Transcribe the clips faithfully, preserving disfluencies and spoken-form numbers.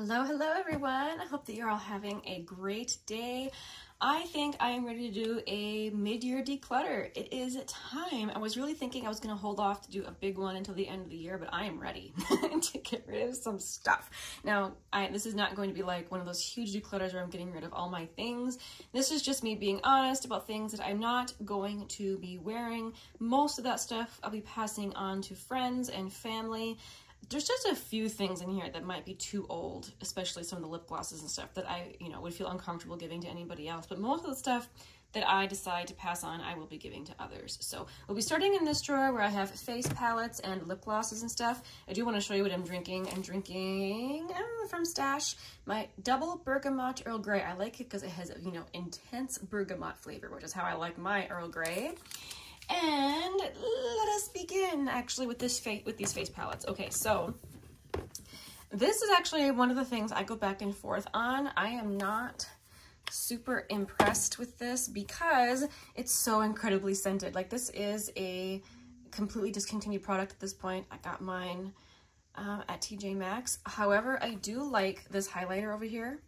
Hello, hello everyone. I hope that you're all having a great day. I think I am ready to do a mid-year declutter. It is time. I was really thinking I was going to hold off to do a big one until the end of the year, but I am ready to get rid of some stuff. Now, I, this is not going to be like one of those huge declutters where I'm getting rid of all my things. This is just me being honest about things that I'm not going to be wearing. Most of that stuff I'll be passing on to friends and family. There's just a few things in here that might be too old, especially some of the lip glosses and stuff that I, you know, would feel uncomfortable giving to anybody else. But most of the stuff that I decide to pass on, I will be giving to others. So we'll be starting in this drawer where I have face palettes and lip glosses and stuff. I do want to show you what I'm drinking. I'm drinking oh, from Stash, my double bergamot Earl Grey. I like it because it has, you know, intense bergamot flavor, which is how I like my Earl Grey. And let us begin actually with this face with these face palettes. Okay, so this is actually one of the things I go back and forth on. I am not super impressed with this because it's so incredibly scented. Like, this is a completely discontinued product at this point. I got mine um, at T J Maxx. However, I do like this highlighter over here,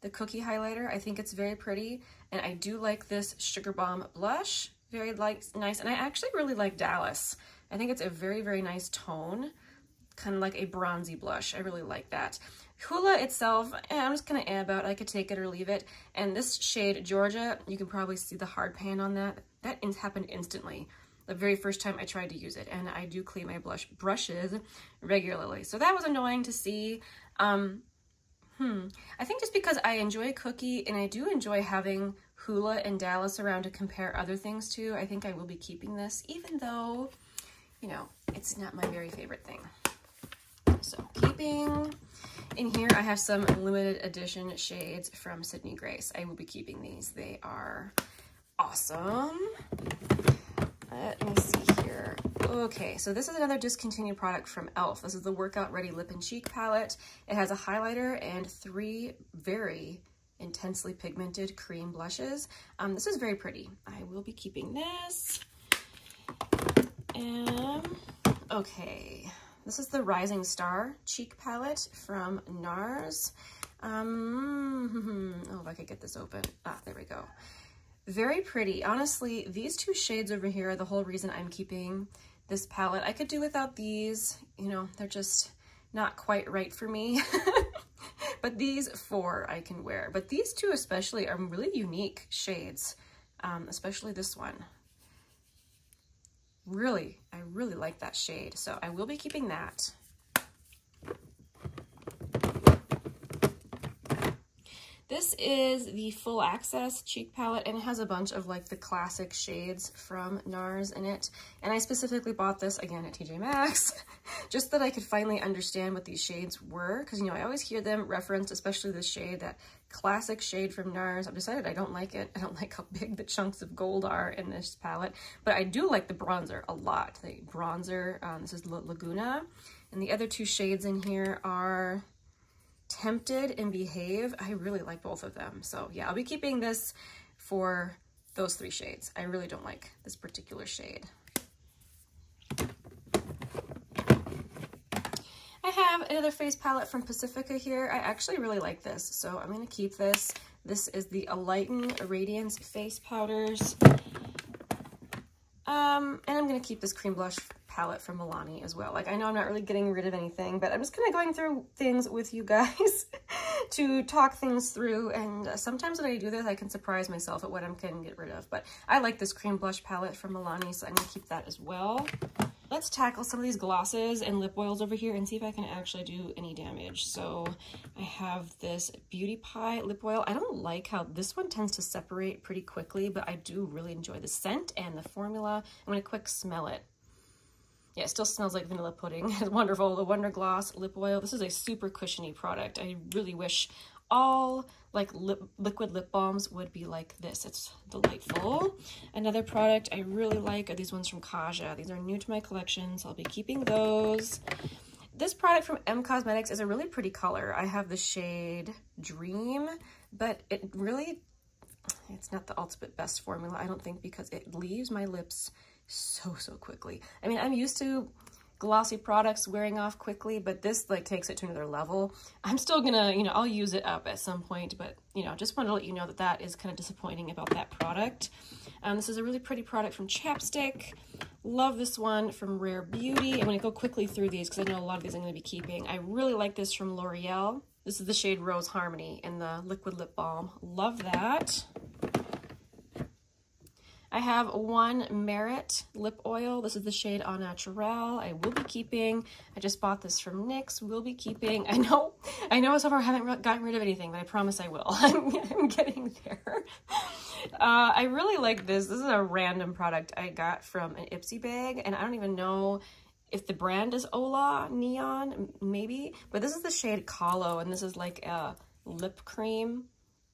the cookie highlighter. I think it's very pretty, and I do like this Sugar Bomb blush. Very light, nice, and I actually really like Dallas. I think it's a very, very nice tone, kind of like a bronzy blush. I really like that. Hoola itself, eh, I'm just gonna ab out. I could take it or leave it. And this shade, Georgia, you can probably see the hard pan on that. That in happened instantly, the very first time I tried to use it, and I do clean my blush brushes regularly. So that was annoying to see. Um, hmm. I think just because I enjoy cookie and I do enjoy having Hoola and Dallas around to compare other things to, I think I will be keeping this, even though, you know, it's not my very favorite thing. So keeping. In here I have some limited edition shades from Sydney Grace. I will be keeping these. They are awesome. Let me see here. Okay, so this is another discontinued product from e l f. This is the Workout Ready Lip and Cheek Palette. It has a highlighter and three very intensely pigmented cream blushes. Um, this is very pretty. I will be keeping this. Um, okay, this is the Rising Star Cheek Palette from NARS. Um, oh, if I could get this open. Ah, there we go. Very pretty. Honestly, these two shades over here are the whole reason I'm keeping this palette. I could do without these. You know, they're just not quite right for me. But these four I can wear. But these two especially are really unique shades, um, especially this one. Really, I really like that shade. So I will be keeping that. This is the Full Access Cheek Palette, and it has a bunch of like the classic shades from NARS in it. And I specifically bought this, again, at T J Maxx, just that I could finally understand what these shades were. Because, you know, I always hear them referenced, especially this shade, that classic shade from NARS. I've decided I don't like it. I don't like how big the chunks of gold are in this palette. But I do like the bronzer a lot. The bronzer, um, this is La Laguna. And the other two shades in here are Tempted and Behave. I really like both of them. So yeah, I'll be keeping this for those three shades. I really don't like this particular shade. I have another face palette from Pacifica here. I actually really like this, so I'm going to keep this. This is the Enlighten Radiance Face Powders. Um, and I'm going to keep this cream blush palette from Milani as well. Like, I know I'm not really getting rid of anything, but I'm just kind of going through things with you guys to talk things through, and uh, sometimes when I do this I can surprise myself at what I'm going to get rid of. But I like this cream blush palette from Milani, so I'm going to keep that as well. Let's tackle some of these glosses and lip oils over here and see if I can actually do any damage. So I have this Beauty Pie lip oil. I don't like how this one tends to separate pretty quickly, but I do really enjoy the scent and the formula. I'm going to quick smell it. Yeah, it still smells like vanilla pudding. It's wonderful. The Wonder Gloss Lip Oil. This is a super cushiony product. I really wish all like lip, liquid lip balms would be like this. It's delightful. Another product I really like are these ones from Kaja. These are new to my collection, so I'll be keeping those. This product from M Cosmetics is a really pretty color. I have the shade Dream, but it really, it's not the ultimate best formula, I don't think, because it leaves my lips so so quickly. I mean, I'm used to glossy products wearing off quickly, but this like takes it to another level. I'm still gonna, you know, I'll use it up at some point, but you know, just wanted to let you know that that is kind of disappointing about that product. Um, this is a really pretty product from Chapstick. Love this one from Rare Beauty. I'm gonna go quickly through these because I know a lot of these I'm gonna be keeping. I really like this from L'Oreal. This is the shade Rose Harmony in the Liquid Lip Balm. Love that. I have one Merit lip oil. This is the shade Au Naturel. I will be keeping. I just bought this from NYX. Will be keeping. I know, I know so far I haven't gotten rid of anything, but I promise I will. I'm, I'm getting there. Uh, I really like this. This is a random product I got from an Ipsy bag, and I don't even know if the brand is Ola Neon, maybe. But this is the shade Kahlo, and this is like a lip cream.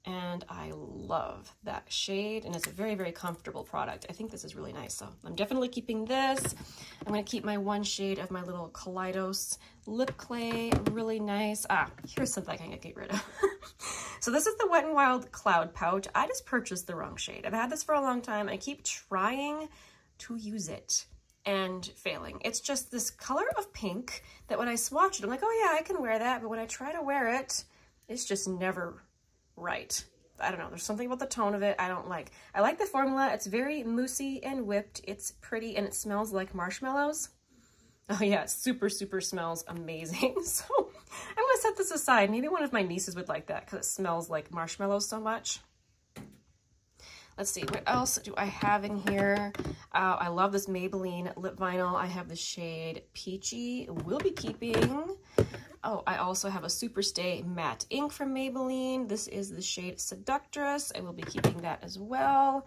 And I love that shade, and it's a very, very comfortable product. I think this is really nice, so I'm definitely keeping this. I'm going to keep my one shade of my little Kaleidos lip clay, really nice. Ah, here's something I can get rid of. So this is the Wet n' Wild Cloud Pouch. I just purchased the wrong shade. I've had this for a long time. I keep trying to use it and failing. It's just this color of pink that when I swatch it, I'm like, oh yeah, I can wear that. But when I try to wear it, it's just never right. I don't know, there's something about the tone of it I don't like. I like the formula. It's very moussey and whipped. It's pretty and it smells like marshmallows. Oh yeah, it super, super smells amazing. So I'm gonna set this aside. Maybe one of my nieces would like that because it smells like marshmallows so much. Let's see, what else do I have in here? Uh, I love this Maybelline lip vinyl. I have the shade Peachy, will be keeping. Oh, I also have a Superstay Matte Ink from Maybelline. This is the shade Seductress. I will be keeping that as well.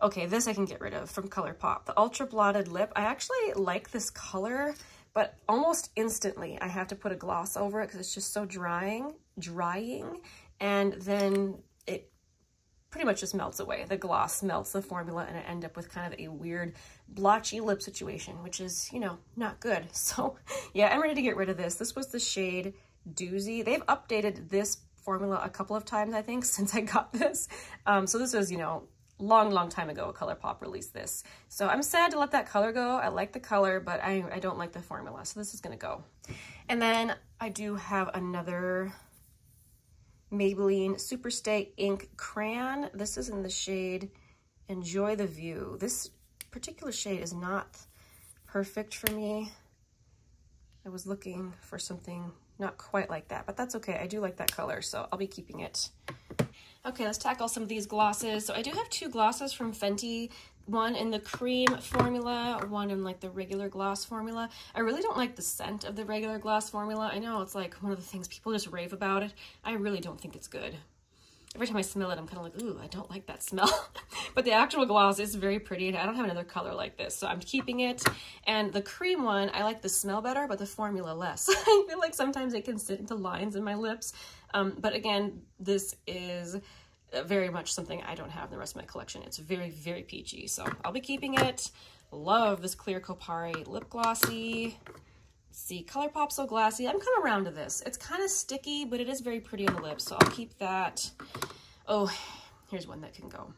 Okay, this I can get rid of from ColourPop. The Ultra Blotted Lip. I actually like this color, but almost instantly I have to put a gloss over it because it's just so drying, drying, and then it pretty much just melts away. The gloss melts the formula and I end up with kind of a weird blotchy lip situation, which is, you know, not good. So yeah, I'm ready to get rid of this. This was the shade Doozy. They've updated this formula a couple of times, I think, since I got this. Um, so this was, you know, long, long time ago, ColourPop released this. So I'm sad to let that color go. I like the color, but I, I don't like the formula. So this is gonna go. And then I do have another Maybelline Superstay Ink Crayon. This is in the shade Enjoy the View. This particular shade is not perfect for me. I was looking for something not quite like that, but that's okay. I do like that color, so I'll be keeping it. Okay, let's tackle some of these glosses. So I do have two glosses from Fenty. One in the cream formula, one in like the regular gloss formula. I really don't like the scent of the regular gloss formula. I know it's like one of the things people just rave about it. I really don't think it's good. Every time I smell it, I'm kind of like, ooh, I don't like that smell. But the actual gloss is very pretty, and I don't have another color like this, so I'm keeping it. And the cream one, I like the smell better, but the formula less. I feel like sometimes it can sit into lines in my lips. Um, but again, this is very much something I don't have in the rest of my collection. It's very, very peachy, so I'll be keeping it. Love this clear Kopari lip glossy. Let's see, ColourPop So Glassy. I'm coming around to this. It's kind of sticky, but it is very pretty on the lips, so I'll keep that. Oh, here's one that can go.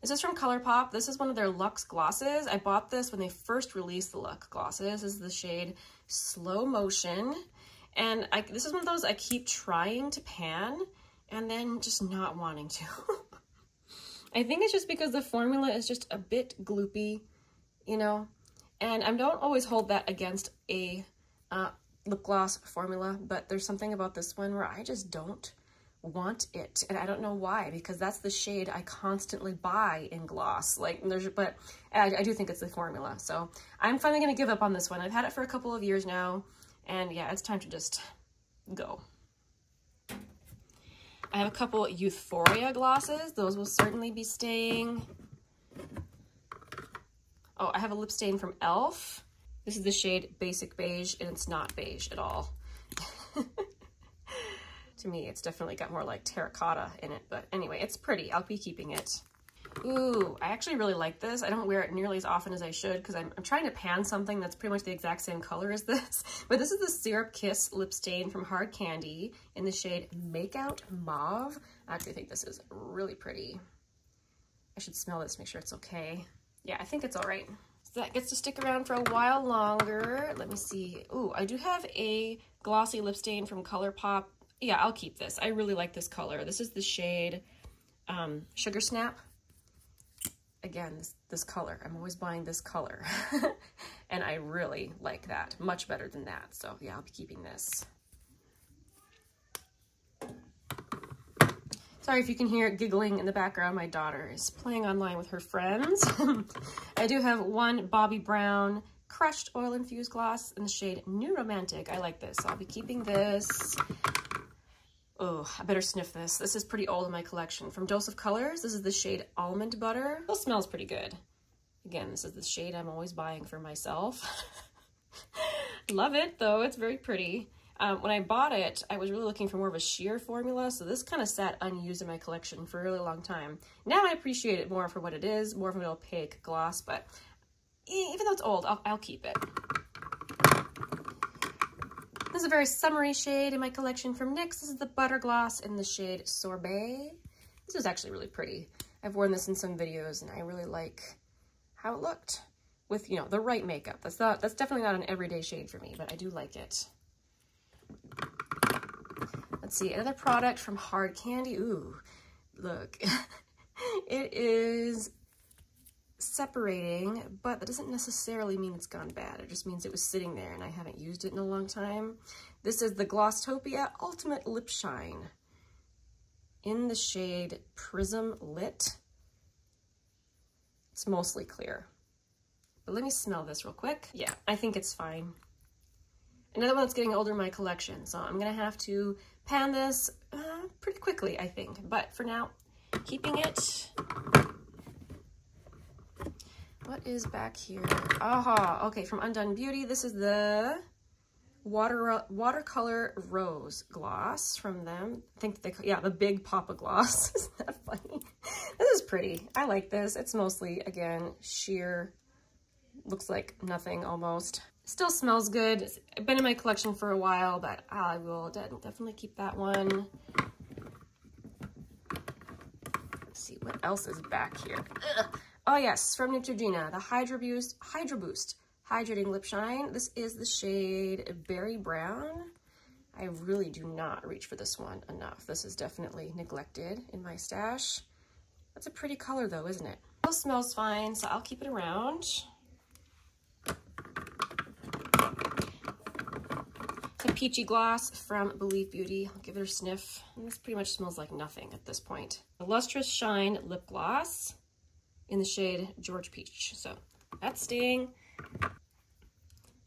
This is from ColourPop. This is one of their Luxe glosses. I bought this when they first released the Luxe glosses. This is the shade Slow Motion, and I, this is one of those I keep trying to pan and then just not wanting to. I think it's just because the formula is just a bit gloopy, you know, and I don't always hold that against a uh, lip gloss formula, but there's something about this one where I just don't want it, and I don't know why, because that's the shade I constantly buy in gloss, like there's, but I, I do think it's the formula, so I'm finally going to give up on this one. I've had it for a couple of years now, and yeah, it's time to just go. I have a couple Euphoria glosses. Those will certainly be staying. Oh, I have a lip stain from e l f. This is the shade Basic Beige, and it's not beige at all. To me, it's definitely got more like terracotta in it, but anyway, it's pretty. I'll be keeping it. Ooh, I actually really like this. I don't wear it nearly as often as I should because I'm, I'm trying to pan something that's pretty much the exact same color as this. But this is the Syrup Kiss Lip Stain from Hard Candy in the shade Makeout Mauve. I actually think this is really pretty. I should smell this, make sure it's okay. Yeah, I think it's all right. So that gets to stick around for a while longer. Let me see. Ooh, I do have a glossy lip stain from ColourPop. Yeah, I'll keep this. I really like this color. This is the shade um, Sugar Snap. Again, this, this color. I'm always buying this color. And I really like that. Much better than that. So yeah, I'll be keeping this. Sorry if you can hear it giggling in the background. My daughter is playing online with her friends. I do have one Bobbi Brown Crushed Oil Infused Gloss in the shade New Romantic. I like this. So I'll be keeping this. Oh, I better sniff this. This is pretty old in my collection. From Dose of Colors, this is the shade Almond Butter. This smells pretty good. Again, this is the shade I'm always buying for myself. Love it, though. It's very pretty. Um, when I bought it, I was really looking for more of a sheer formula, so this kind of sat unused in my collection for a really long time. Now I appreciate it more for what it is, more of an opaque gloss, but even though it's old, I'll, I'll keep it. This is a very summery shade in my collection from NYX. This is the Butter Gloss in the shade Sorbet. This is actually really pretty. I've worn this in some videos and I really like how it looked with, you know, the right makeup. That's not, that's definitely not an everyday shade for me, but I do like it. Let's see, another product from Hard Candy. Ooh, look. It is separating, but that doesn't necessarily mean it's gone bad. It just means it was sitting there and I haven't used it in a long time. This is the Glosstopia Ultimate Lip Shine in the shade Prism Lit. It's mostly clear, but let me smell this real quick. Yeah, I think it's fine. Another one that's getting older in my collection, so I'm gonna have to pan this uh, pretty quickly, I think. But for now, keeping it. What is back here? Aha, okay, from Undone Beauty, this is the water Watercolor Rose Gloss from them. I think they, yeah, the Big Papa Gloss. Isn't that funny? This is pretty. I like this. It's mostly, again, sheer. Looks like nothing almost. Still smells good. It's been in my collection for a while, but I will de definitely keep that one. Let's see what else is back here. Ugh. Oh yes, from Neutrogena, the Hydro Boost, Hydro Boost Hydrating Lip Shine. This is the shade Berry Brown. I really do not reach for this one enough. This is definitely neglected in my stash. That's a pretty color though, isn't it? It smells fine, so I'll keep it around. A peachy gloss from Believe Beauty. I'll give it a sniff. And this pretty much smells like nothing at this point. The Lustrous Shine Lip Gloss in the shade George Peach. So that's staying.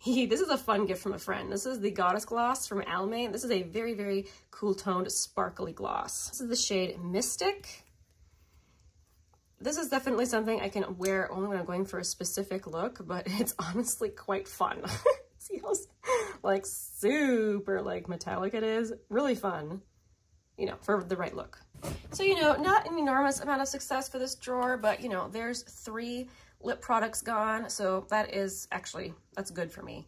This is a fun gift from a friend. This is the Goddess Gloss from Almay. This is a very, very cool toned, sparkly gloss. This is the shade Mystic. This is definitely something I can wear only when I'm going for a specific look, but it's honestly quite fun. See how like super like metallic it is. Really fun, you know, for the right look. So, you know, not an enormous amount of success for this drawer, but you know, there's three lip products gone. So that is actually, that's good for me.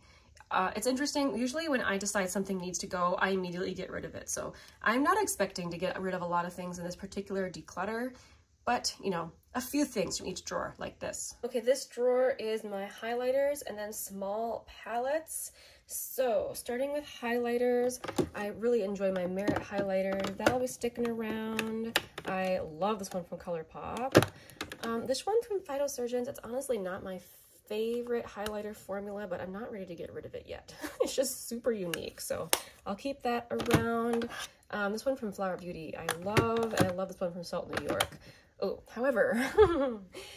Uh, it's interesting. Usually when I decide something needs to go, I immediately get rid of it. So I'm not expecting to get rid of a lot of things in this particular declutter, but you know, a few things from each drawer like this. Okay, this drawer is my highlighters and then small palettes. So starting with highlighters, I really enjoy my Merit highlighter. That'll be sticking around. I love this one from ColourPop. Um, this one from Phytosurgeons, it's honestly not my favorite highlighter formula, but I'm not ready to get rid of it yet. It's just super unique, so I'll keep that around. Um, this one from Flower Beauty I love, and I love this one from Salt New York. Oh, however,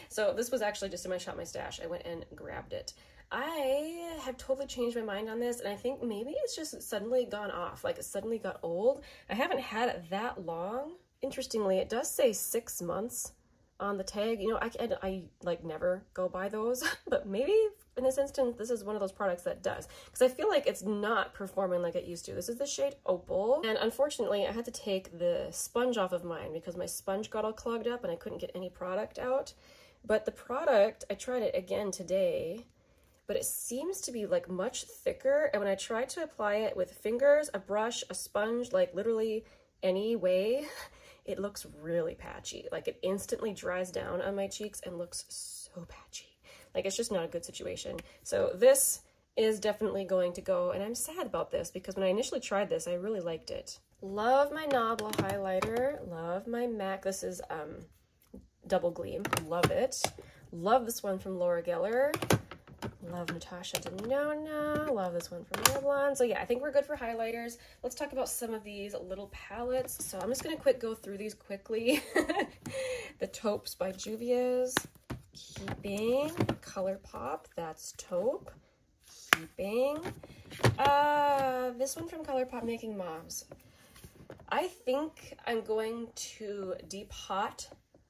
so this was actually just in my Shop My Stash. I went and grabbed it. I have totally changed my mind on this, and I think maybe it's just suddenly gone off, like it suddenly got old. I haven't had it that long. Interestingly, it does say six months on the tag. You know, I, I, I like never go buy those, but maybe in this instance, this is one of those products that does, because I feel like it's not performing like it used to. This is the shade Opal, and unfortunately I had to take the sponge off of mine because my sponge got all clogged up and I couldn't get any product out. But the product, I tried it again today, but it seems to be like much thicker, and when I tried to apply it with fingers, a brush, a sponge, like literally any way, it looks really patchy. Like it instantly dries down on my cheeks and looks so patchy. Like, it's just not a good situation. So this is definitely going to go, and I'm sad about this because when I initially tried this, I really liked it. Love my Nabla highlighter. Love my MAC. This is um, Double Gleam. Love it. Love this one from Laura Geller. Love Natasha Denona. Love this one from Revlon. So yeah, I think we're good for highlighters. Let's talk about some of these little palettes. So I'm just going to quick go through these quickly. The Taupes by Juvia's. Keeping. ColourPop. That's Taupe. Keeping. Uh, this one from ColourPop, Making Mobs. I think I'm going to deep hot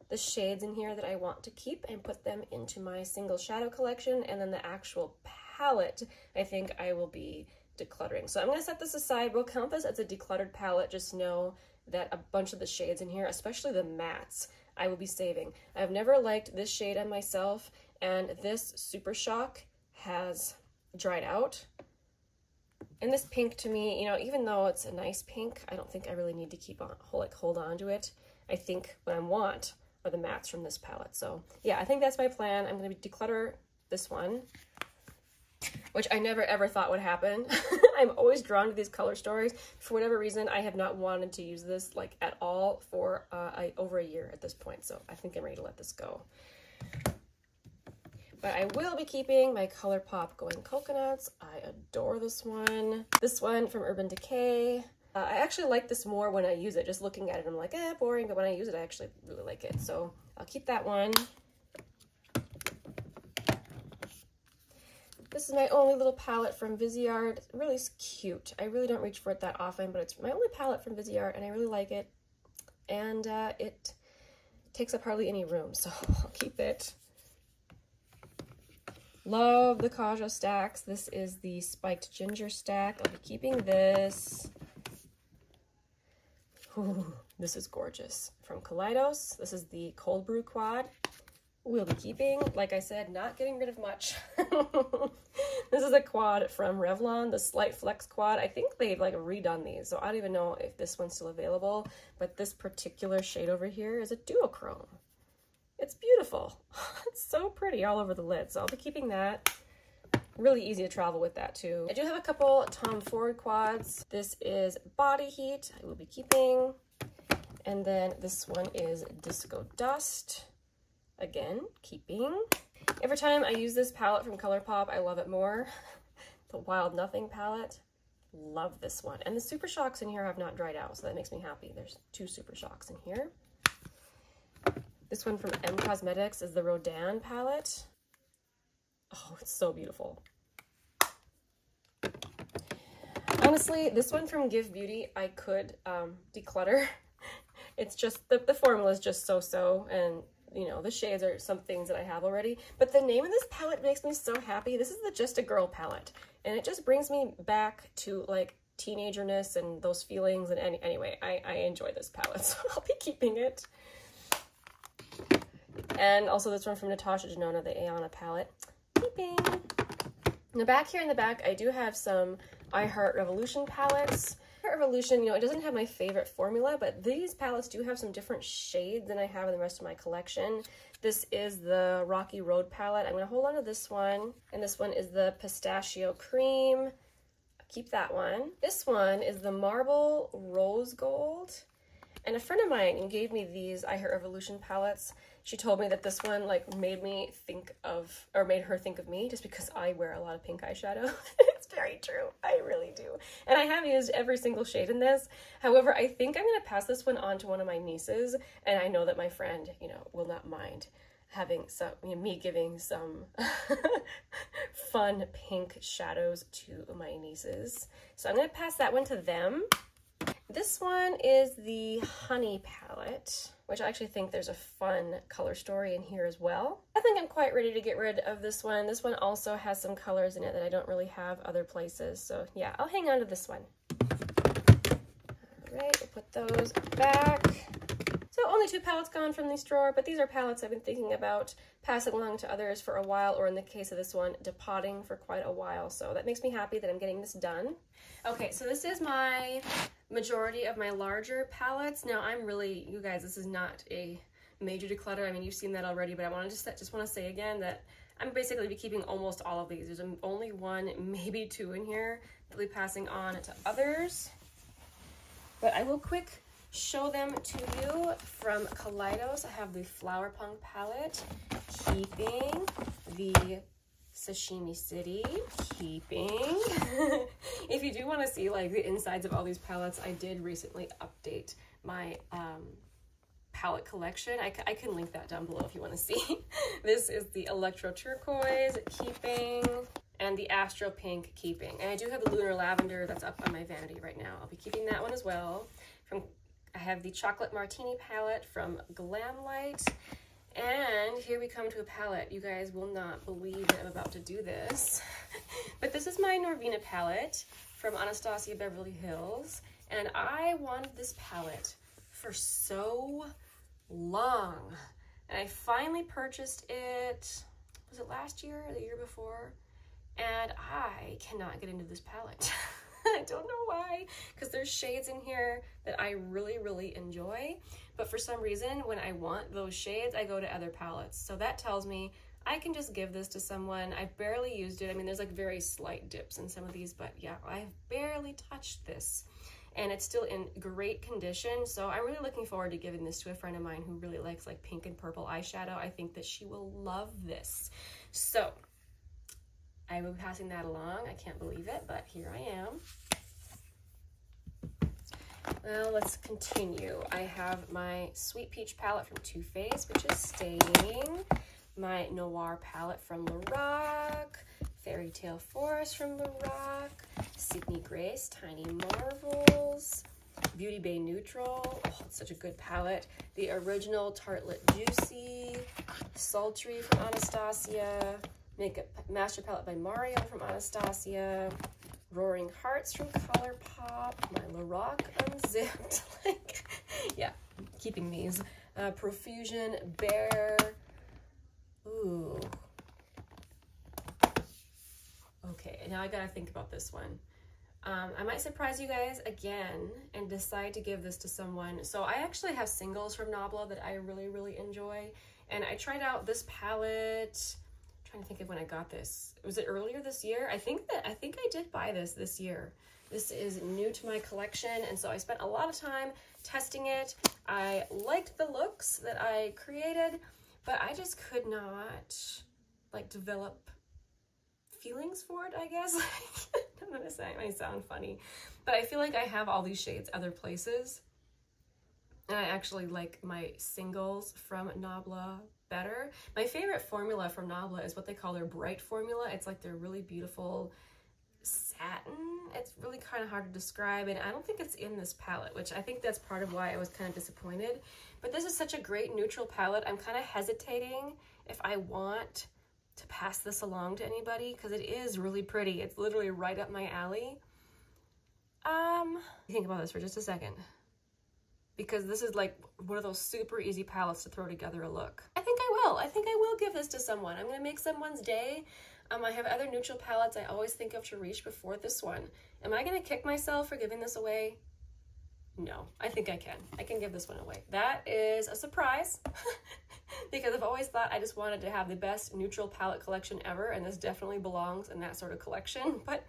the shades in here that I want to keep and put them into my single shadow collection, and then the actual palette I think I will be decluttering. So I'm going to set this aside. We'll count this as a decluttered palette. Just know that a bunch of the shades in here, especially the mattes, I will be saving. I've never liked this shade on myself, and this Super Shock has dried out. And this pink to me, you know, even though it's a nice pink, I don't think I really need to keep on, like, hold on to it. I think what I want are the mattes from this palette. So yeah, I think that's my plan. I'm going to declutter this one, which I never ever thought would happen. I'm always drawn to these color stories. For whatever reason, I have not wanted to use this like at all for uh, I, over a year at this point. So I think I'm ready to let this go. But I will be keeping my ColourPop Going Coconuts. I adore this one. This one from Urban Decay. Uh, I actually like this more when I use it. Just looking at it, I'm like, eh, boring. But when I use it, I actually really like it. So I'll keep that one. This is my only little palette from Viseart. It really is cute. I really don't reach for it that often, but it's my only palette from Viseart, and I really like it. And uh, it takes up hardly any room, so I'll keep it. Love the Kaja stacks. This is the Spiked Ginger stack. I'll be keeping this. Ooh, this is gorgeous. From Kaleidos, this is the Cold Brew Quad. We'll be keeping, like I said, not getting rid of much. This is a quad from Revlon, the Slight Flex Quad. I think they've like redone these, so I don't even know if this one's still available, but this particular shade over here is a duochrome. It's beautiful. It's so pretty all over the lid, so I'll be keeping that. Really easy to travel with that too. I do have a couple Tom Ford quads. This is Body Heat, I will be keeping. And then this one is Disco Dust. Again, keeping. Every time I use this palette from ColourPop, I love it more. The Wild Nothing palette. Love this one. And the Super Shocks in here have not dried out, so that makes me happy. There's two Super Shocks in here. This one from M Cosmetics is the Rodan palette. Oh, it's so beautiful. Honestly, this one from Give Beauty, I could um, declutter. It's just, the, the formula is just so-so, and, you know, the shades are some things that I have already. But the name of this palette makes me so happy. This is the Just a Girl palette, and it just brings me back to, like, teenagerness and those feelings. And any, anyway, I, I enjoy this palette, so I'll be keeping it. And also this one from Natasha Denona, the Aeona palette. Keeping. Now back here in the back, I do have some I Heart Revolution palettes. I Heart Revolution, you know, it doesn't have my favorite formula, but these palettes do have some different shades than I have in the rest of my collection. This is the Rocky Road palette. I'm going to hold on to this one. And this one is the Pistachio Cream. I'll keep that one. This one is the Marble Rose Gold. And a friend of mine gave me these I Heart Revolution palettes. She told me that this one like made me think of, or made her think of me, just because I wear a lot of pink eyeshadow. It's very true. I really do. And I have used every single shade in this. However, I think I'm going to pass this one on to one of my nieces, and I know that my friend, you know, will not mind having some, you know, me giving some fun pink shadows to my nieces. So I'm going to pass that one to them. This one is the Honey palette, which I actually think there's a fun color story in here as well. I think I'm quite ready to get rid of this one. This one also has some colors in it that I don't really have other places. So yeah, I'll hang on to this one. All right, we'll put those back. So only two palettes gone from this drawer, but these are palettes I've been thinking about passing along to others for a while, or in the case of this one, depotting for quite a while. So that makes me happy that I'm getting this done. Okay, so this is my majority of my larger palettes. Now I'm really, you guys, this is not a major declutter. I mean, you've seen that already, but I wanted to just, just want to say again that I'm basically be keeping almost all of these. There's only one, maybe two in here that we'll be passing on to others. But I will quick show them to you from Kaleidos. I have the Flower Punk palette, keeping the Sashimi City, keeping. If you do want to see like the insides of all these palettes, I did recently update my um, palette collection. I, I can link that down below if you want to see. This is the Electro Turquoise, keeping, and the Astro Pink, keeping. And I do have the Lunar Lavender that's up on my vanity right now. I'll be keeping that one as well. From I have the Chocolate Martini palette from Glamlight. And here we come to a palette. You guys will not believe that I'm about to do this. But this is my Norvina palette from Anastasia Beverly Hills. And I wanted this palette for so long. And I finally purchased it, was it last year or the year before? And I cannot get into this palette. I don't know why, because there's shades in here that I really, really enjoy. But for some reason, when I want those shades, I go to other palettes. So that tells me I can just give this to someone. I've barely used it. I mean, there's like very slight dips in some of these, but yeah, I've barely touched this. And it's still in great condition. So I'm really looking forward to giving this to a friend of mine who really likes like pink and purple eyeshadow. I think that she will love this. So I will be passing that along. I can't believe it, but here I am. Well, let's continue. I have my Sweet Peach palette from Too Faced, which is staying. My Noir palette from LaRoc. Fairy Tale Forest from LaRoc. Sydney Grace, Tiny Marvels. Beauty Bay Neutral. Oh, it's such a good palette. The Original Tartlet Juicy. Sultry from Anastasia. Makeup Master Palette by Mario from Anastasia. Roaring Hearts from ColourPop. My LaRoc Unzipped. Like, yeah, keeping these. Uh, Profusion, Bear. Ooh. Okay, now I gotta think about this one. Um, I might surprise you guys again and decide to give this to someone. So I actually have singles from Nabla that I really, really enjoy. And I tried out this palette. I think of when I got this, was it earlier this year? I think that I think I did buy this this year. This is new to my collection, and so I spent a lot of time testing it. I liked the looks that I created, but I just could not like develop feelings for it, I guess. I'm gonna say it might sound funny, but I feel like I have all these shades other places, and I actually like my singles from Nabla better. My favorite formula from Nabla is what they call their bright formula. It's like their really beautiful satin. It's really kind of hard to describe, and I don't think it's in this palette, which I think that's part of why I was kind of disappointed. But this is such a great neutral palette. I'm kind of hesitating if I want to pass this along to anybody because it is really pretty. It's literally right up my alley. Um, think about this for just a second, because this is like one of those super easy palettes to throw together a look. I think I will. I think I will give this to someone. I'm gonna make someone's day. Um, I have other neutral palettes I always think of to reach before this one. Am I gonna kick myself for giving this away? No, I think I can. I can give this one away. That is a surprise because I've always thought I just wanted to have the best neutral palette collection ever, and this definitely belongs in that sort of collection. But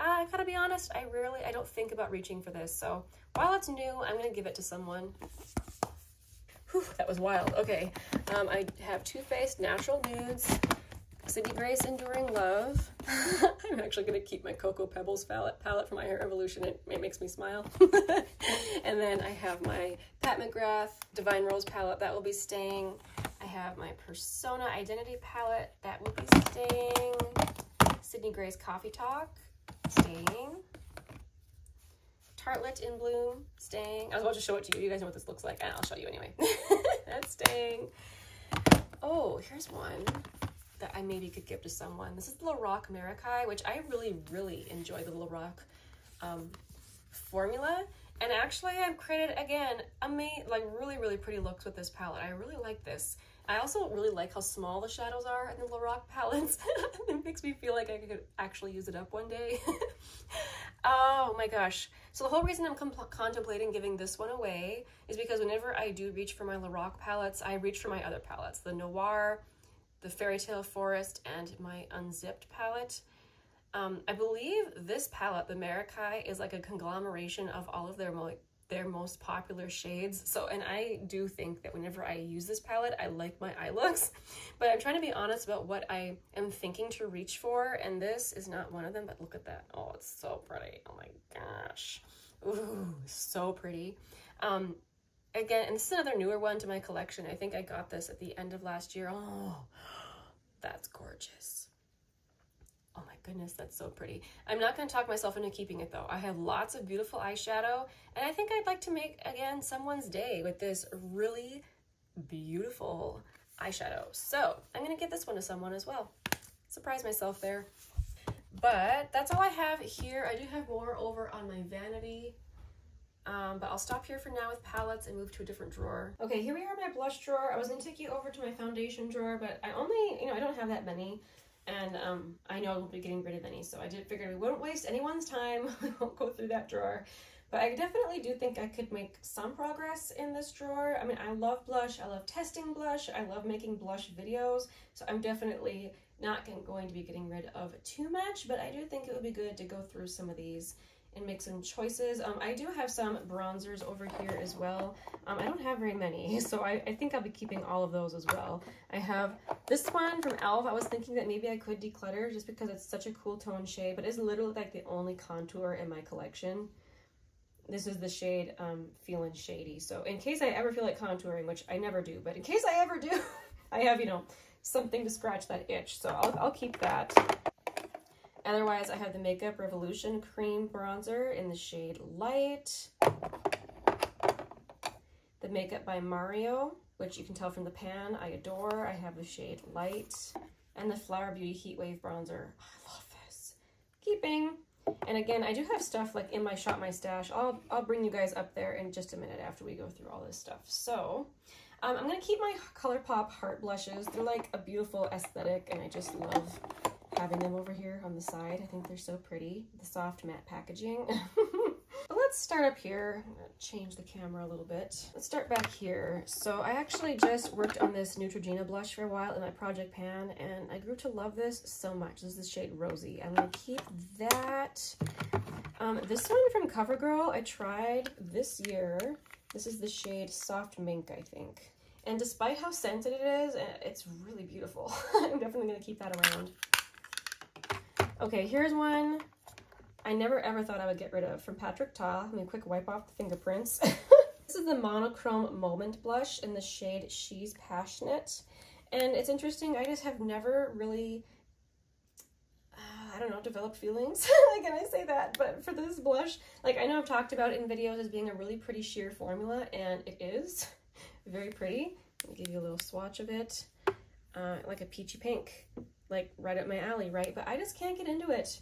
Uh, I gotta be honest, I rarely, I don't think about reaching for this. So while it's new, I'm gonna give it to someone. Whew, that was wild. Okay, um, I have Too Faced Natural Nudes, Sydney Grace Enduring Love. I'm actually gonna keep my Cocoa Pebbles palette, palette from I Heart Revolution. It, it makes me smile. And then I have my Pat McGrath Divine Rose palette. That will be staying. I have my Persona Identity palette. That will be staying. Sydney Grace Coffee Talk. Staying. Tartlet in Bloom, staying. I was about to show it to you. You guys know what this looks like, and I'll show you anyway. That's staying. Oh, here's one that I maybe could give to someone. This is the LaRoc Marikai, which I really, really enjoy the LaRoc um, formula. And actually, I've created, again, amazing, like really, really pretty looks with this palette. I really like this. I also really like how small the shadows are in the LaRoc palettes. It makes me feel like I could actually use it up one day. Oh my gosh. So the whole reason I'm contemplating giving this one away is because whenever I do reach for my LaRoc palettes, I reach for my other palettes. The Noir, the Fairy Tale Forest, and my Unzipped palette. Um, I believe this palette, the Merit is like a conglomeration of all of their, mo their most popular shades. So, and I do think that whenever I use this palette, I like my eye looks, but I'm trying to be honest about what I am thinking to reach for. And this is not one of them, but look at that. Oh, it's so pretty. Oh my gosh. Ooh, so pretty. Um, again, and this is another newer one to my collection. I think I got this at the end of last year. Oh, that's gorgeous. Oh my goodness, that's so pretty. I'm not going to talk myself into keeping it though. I have lots of beautiful eyeshadow, and I think I'd like to make, again, someone's day with this really beautiful eyeshadow. So I'm going to give this one to someone as well. Surprise myself there. But that's all I have here. I do have more over on my vanity, um, but I'll stop here for now with palettes and move to a different drawer. Okay, here we are in my blush drawer. I was going to take you over to my foundation drawer, but I only, you know, I don't have that many. And um, I know I won't be getting rid of any, so I did figure we wouldn't waste anyone's time. I won't go through that drawer. But I definitely do think I could make some progress in this drawer. I mean, I love blush. I love testing blush. I love making blush videos. So I'm definitely not going to be getting rid of too much, but I do think it would be good to go through some of these and make some choices. Um, I do have some bronzers over here as well. Um, I don't have very many, so I, I think I'll be keeping all of those as well. I have this one from e l f I was thinking that maybe I could declutter just because it's such a cool tone shade, but it's literally like the only contour in my collection. This is the shade um, Feeling Shady. So in case I ever feel like contouring, which I never do, but in case I ever do, I have, you know, something to scratch that itch. So I'll, I'll keep that. Otherwise, I have the Makeup Revolution Cream Bronzer in the shade Light. The Makeup by Mario, which you can tell from the pan, I adore. I have the shade Light. And the Flower Beauty Heatwave Bronzer. I love this. Keeping. And again, I do have stuff like in my shop, my stash. I'll, I'll bring you guys up there in just a minute after we go through all this stuff. So, um, I'm going to keep my ColourPop Heart Blushes. They're like a beautiful aesthetic, and I just love having them over here on the side. I think they're so pretty. The soft matte packaging. But let's start up here. I'm gonna change the camera a little bit. Let's start back here. So I actually just worked on this Neutrogena blush for a while in my project pan, and I grew to love this so much. This is the shade Rosie. I'm gonna keep that. Um, this one from CoverGirl I tried this year. This is the shade Soft Mink, I think. And despite how scented it is, it's really beautiful. I'm definitely gonna keep that around. Okay, here's one I never ever thought I would get rid of from Patrick Ta. Let me quick wipe off the fingerprints. This is the Monochrome Moment blush in the shade She's Passionate. And it's interesting, I just have never really, uh, I don't know, developed feelings. Can I say that? But for this blush, like I know I've talked about it in videos as being a really pretty sheer formula, and it is very pretty. Let me give you a little swatch of it, uh, like a peachy pink. Like right up my alley, right? But I just can't get into it.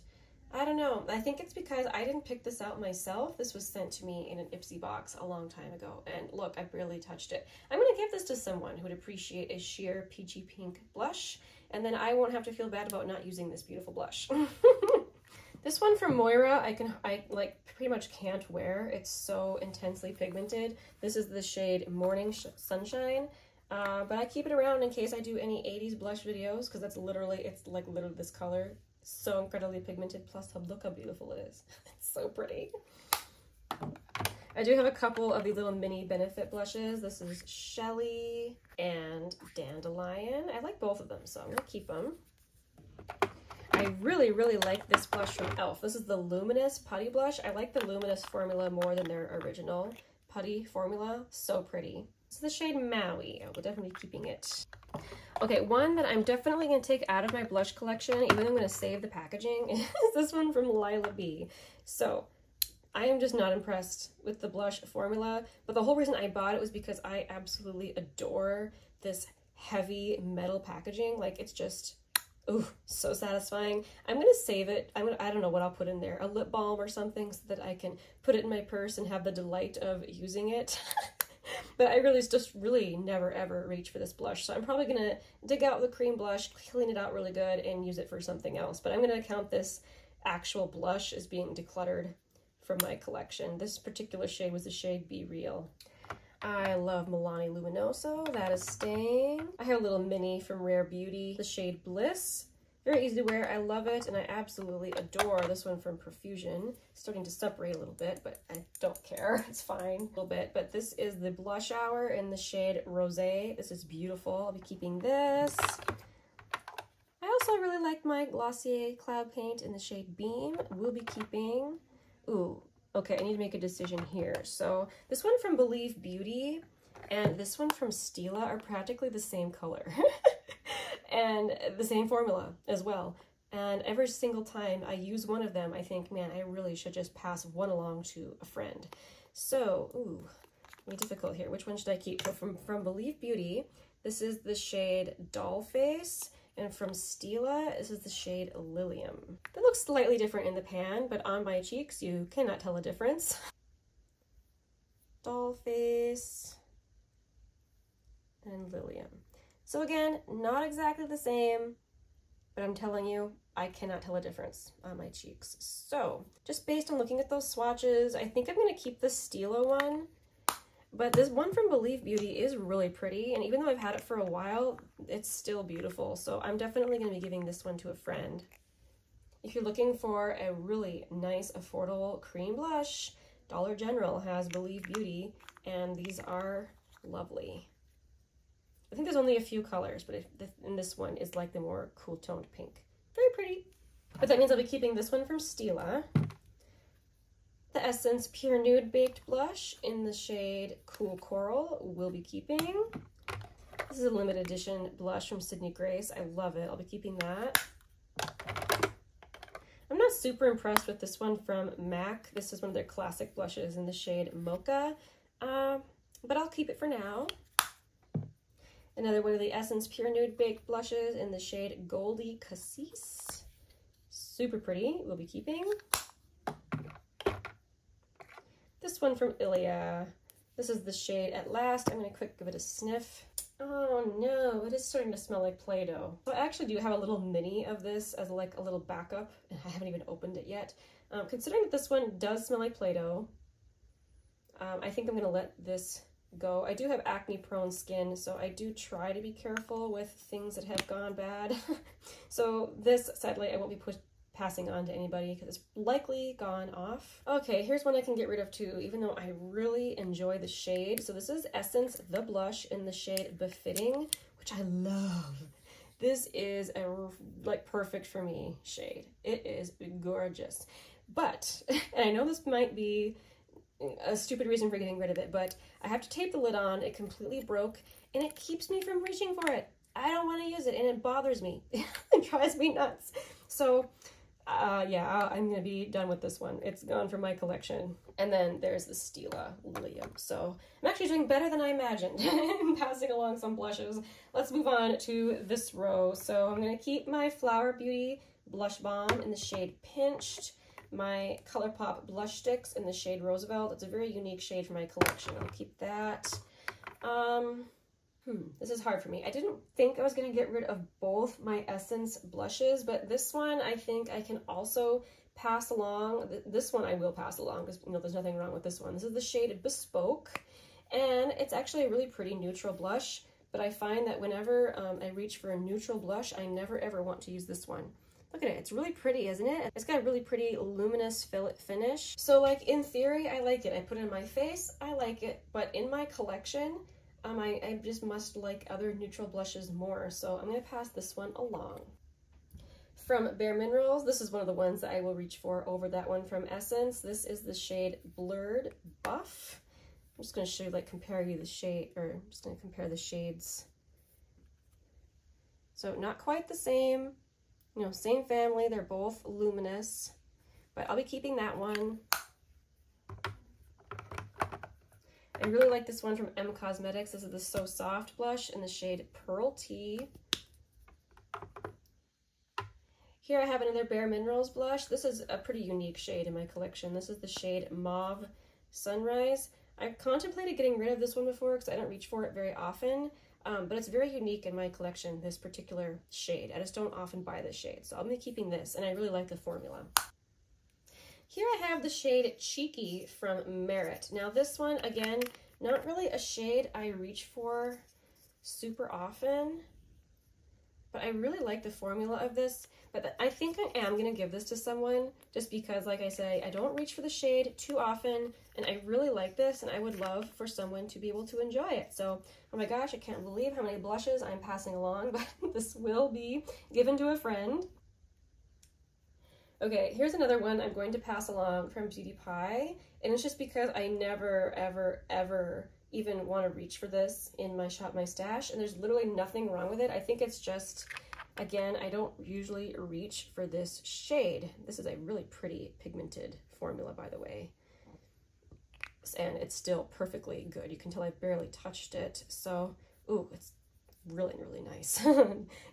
I don't know. I think it's because I didn't pick this out myself. This was sent to me in an Ipsy box a long time ago. And look, I barely touched it. I'm going to give this to someone who would appreciate a sheer peachy pink blush. And then I won't have to feel bad about not using this beautiful blush. This one from Moira, I can, I like pretty much can't wear. It's so intensely pigmented. This is the shade Morning Sunshine. Uh, but I keep it around in case I do any eighties blush videos, because that's literally, it's like literally this color. So incredibly pigmented, plus look how beautiful it is. It's so pretty. I do have a couple of the little mini Benefit blushes. This is Shelly and Dandelion. I like both of them, so I'm going to keep them. I really, really like this blush from e l f This is the Luminous Putty Blush. I like the Luminous formula more than their original Putty formula. So pretty. It's the shade Maui. We're definitely keeping it. Okay, one that I'm definitely going to take out of my blush collection, even though I'm going to save the packaging, is this one from Lila B. So, I am just not impressed with the blush formula, but the whole reason I bought it was because I absolutely adore this heavy metal packaging. Like, it's just, ooh, so satisfying. I'm going to save it. I'm gonna, I don't know what I'll put in there. A lip balm or something so that I can put it in my purse and have the delight of using it. But I really just really never ever reach for this blush. So I'm probably going to dig out the cream blush, clean it out really good, and use it for something else. But I'm going to count this actual blush as being decluttered from my collection. This particular shade was the shade Be Real. I love Milani Luminoso. That is staying. I have a little mini from Rare Beauty, the shade Bliss. Very easy to wear. I love it, and I absolutely adore this one from Profusion. It's starting to separate a little bit, but I don't care. It's fine a little bit. But this is the Blush Hour in the shade Rosé. This is beautiful. I'll be keeping this. I also really like my Glossier Cloud Paint in the shade Beam. We'll be keeping. Ooh, okay, I need to make a decision here. So this one from Believe Beauty and this one from Stila are practically the same color. And the same formula as well. And every single time I use one of them, I think, man, I really should just pass one along to a friend. So, ooh, be difficult here. Which one should I keep? So from, from Believe Beauty, this is the shade Dollface. And from Stila, this is the shade Lilium. That looks slightly different in the pan, but on my cheeks, you cannot tell a difference. Dollface and Lilium. So again, not exactly the same, but I'm telling you, I cannot tell a difference on my cheeks. So just based on looking at those swatches, I think I'm gonna keep the Stila one, but this one from Believe Beauty is really pretty. And even though I've had it for a while, it's still beautiful. So I'm definitely gonna be giving this one to a friend. If you're looking for a really nice, affordable cream blush, Dollar General has Believe Beauty, and these are lovely. I think there's only a few colors, but in this one is like the more cool-toned pink. Very pretty. But that means I'll be keeping this one from Stila. The Essence Pure Nude Baked Blush in the shade Cool Coral will be keeping. This is a limited edition blush from Sydney Grace. I love it. I'll be keeping that. I'm not super impressed with this one from Mac. This is one of their classic blushes in the shade Mocha, uh, but I'll keep it for now. Another one of the Essence Pure Nude Baked Blushes in the shade Goldie Cassis. Super pretty, we'll be keeping. This one from Ilia. This is the shade At Last. I'm gonna quick give it a sniff. Oh no, it is starting to smell like Play-Doh. So I actually do have a little mini of this as like a little backup. I haven't even opened it yet. Um, considering that this one does smell like Play-Doh, um, I think I'm gonna let this go. I do have acne prone skin, so I do try to be careful with things that have gone bad. So this, sadly, I won't be push passing on to anybody because it's likely gone off. Okay, here's one I can get rid of too, even though I really enjoy the shade. So this is Essence The Blush in the shade Befitting, which I love. This is a like perfect for me shade. It is gorgeous. But, and I know this might be a stupid reason for getting rid of it, but I have to tape the lid on. It completely broke and it keeps me from reaching for it. I don't want to use it and it bothers me. It drives me nuts. So uh, yeah, I'm going to be done with this one. It's gone from my collection. And then there's the Stila Lilium. So I'm actually doing better than I imagined in passing along some blushes. Let's move on to this row. So I'm going to keep my Flower Beauty Blush Bomb in the shade Pinched. My ColourPop Blush Sticks in the shade Roosevelt. It's a very unique shade for my collection. I'll keep that. Um, hmm, this is hard for me. I didn't think I was going to get rid of both my Essence blushes, but this one I think I can also pass along. This one I will pass along because, you know, there's nothing wrong with this one. This is the shade Bespoke, and it's actually a really pretty neutral blush, but I find that whenever um, I reach for a neutral blush, I never ever want to use this one. Look at it, it's really pretty, isn't it? It's got a really pretty luminous fillet finish. So like in theory, I like it. I put it in my face, I like it, but in my collection, um, I, I just must like other neutral blushes more. So I'm gonna pass this one along. From Bare Minerals, this is one of the ones that I will reach for over that one from Essence. This is the shade Blurred Buff. I'm just gonna show you, like compare you the shade, or I'm just gonna compare the shades. So not quite the same. You know, same family, they're both luminous, but I'll be keeping that one. I really like this one from M Cosmetics. This is the So Soft blush in the shade Pearl Tea. Here I have another Bare Minerals blush. This is a pretty unique shade in my collection. This is the shade Mauve Sunrise. I've contemplated getting rid of this one before because I don't reach for it very often. Um, but it's very unique in my collection, this particular shade. I just don't often buy this shade, so I'll be keeping this, and I really like the formula. Here I have the shade Cheeky from Merit. Now this one, again, Not really a shade I reach for super often, but I really like the formula of this. But I think I am going to give this to someone just because, like I say, I don't reach for the shade too often, and I really like this, and I would love for someone to be able to enjoy it. So, oh my gosh, I can't believe how many blushes I'm passing along, but this will be given to a friend. Okay, here's another one I'm going to pass along from Beauty Pie, and it's just because I never, ever, ever even want to reach for this in my Shop My Stash, and there's literally nothing wrong with it. I think it's just... Again, I don't usually reach for this shade. This is a really pretty pigmented formula, by the way. And it's still perfectly good. You can tell I barely touched it. So, ooh, it's really, really nice.